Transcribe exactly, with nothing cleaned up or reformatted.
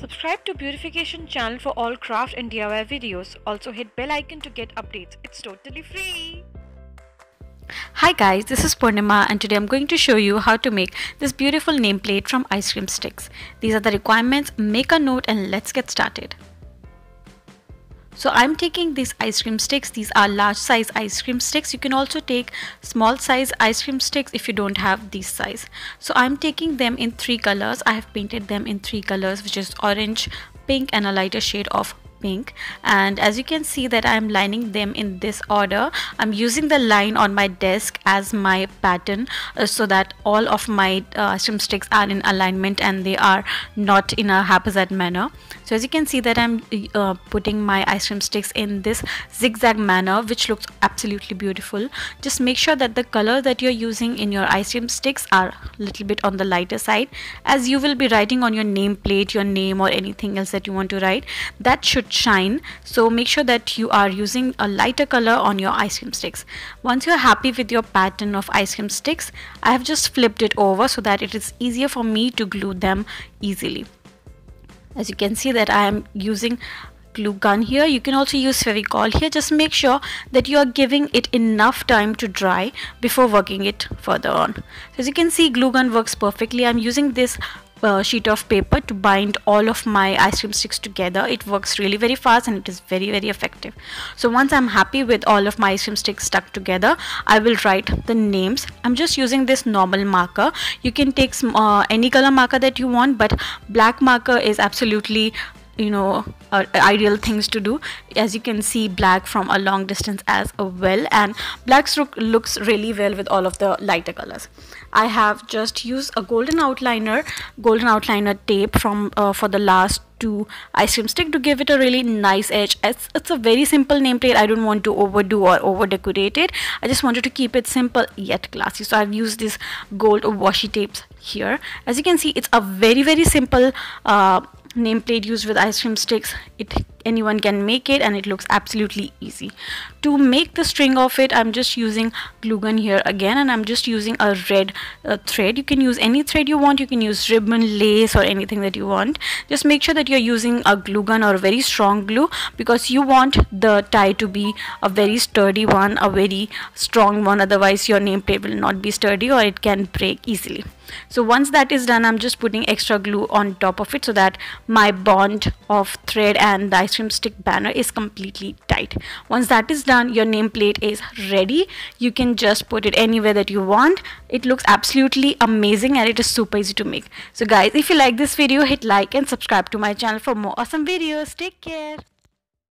Subscribe to Beautification channel for all craft and D I Y videos. Also hit bell icon to get updates. It's totally free. Hi guys, this is Purnima and today I'm going to show you how to make this beautiful nameplate from ice cream sticks. These are the requirements. Make a note and let's get started. So I'm taking these ice cream sticks. These are large size ice cream sticks. You can also take small size ice cream sticks if you don't have these size. So I'm taking them in three colors. I have painted them in three colors, which is orange, pink and a lighter shade of pink. And as you can see that I'm lining them in this order. I'm using the line on my desk as my pattern uh, so that all of my uh, ice cream sticks are in alignment and they are not in a haphazard manner. So as you can see that I'm uh, putting my ice cream sticks in this zigzag manner, which looks absolutely beautiful. Just make sure that the color that you're using in your ice cream sticks are a little bit on the lighter side, as you will be writing on your nameplate, your name or anything else that you want to write. That should shine, so make sure that you are using a lighter color on your ice cream sticks. Once you're happy with your pattern of ice cream sticks, I have just flipped it over so that it is easier for me to glue them easily. As you can see that I am using glue gun here. You can also use Fevicol here. Just make sure that you are giving it enough time to dry before working it further on. So as you can see, glue gun works perfectly. I'm using this Uh, sheet of paper to bind all of my ice cream sticks together. It works really very fast and it is very very effective. So once I'm happy with all of my ice cream sticks stuck together, I will write the names. I'm just using this normal marker. You can take some, uh, any color marker that you want, but black marker is absolutely, you know, uh, ideal things to do. As you can see black from a long distance as well, and black look, looks really well with all of the lighter colors. I have just used a golden outliner golden outliner tape from uh, for the last two ice cream stick to give it a really nice edge. It's, it's a very simple nameplate. I don't want to overdo or over decorate it. I just wanted to keep it simple yet classy, so I've used this gold washi tapes here. As you can see, it's a very very simple uh, nameplate used with ice cream sticks. It anyone can make it and it looks absolutely easy. To make the string of it, I'm just using glue gun here again, and I'm just using a red uh, thread. You can use any thread you want. You can use ribbon, lace or anything that you want. Just make sure that you're using a glue gun or a very strong glue, because you want the tie to be a very sturdy one, a very strong one, otherwise your nameplate will not be sturdy or it can break easily. So once that is done, I'm just putting extra glue on top of it so that my bond of thread and the ice cream stick banner is completely tight. Once that is done, your nameplate is ready. You can just put it anywhere that you want. It looks absolutely amazing and it is super easy to make. So guys, if you like this video, hit like and subscribe to my channel for more awesome videos. Take care.